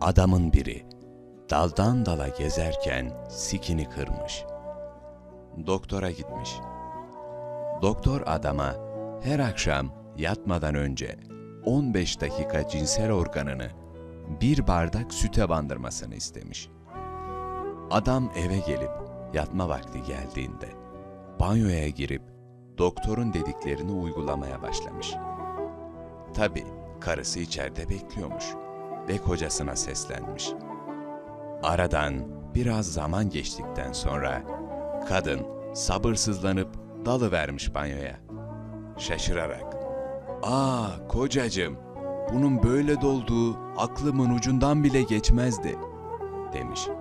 adamın biri daldan dala gezerken sikini kırmış. Doktora gitmiş. Doktor adama her akşam yatmadan önce 15 dakika cinsel organını bir bardak süte bandırmasını istemiş. Adam eve gelip yatma vakti geldiğinde banyoya girip doktorun dediklerini uygulamaya başlamış. Tabii karısı içeride bekliyormuş ve kocasına seslenmiş. Aradan biraz zaman geçtikten sonra kadın sabırsızlanıp dalıvermiş banyoya. Şaşırarak, "Aa kocacığım, bunun böyle dolduğu aklımın ucundan bile geçmezdi," demiş.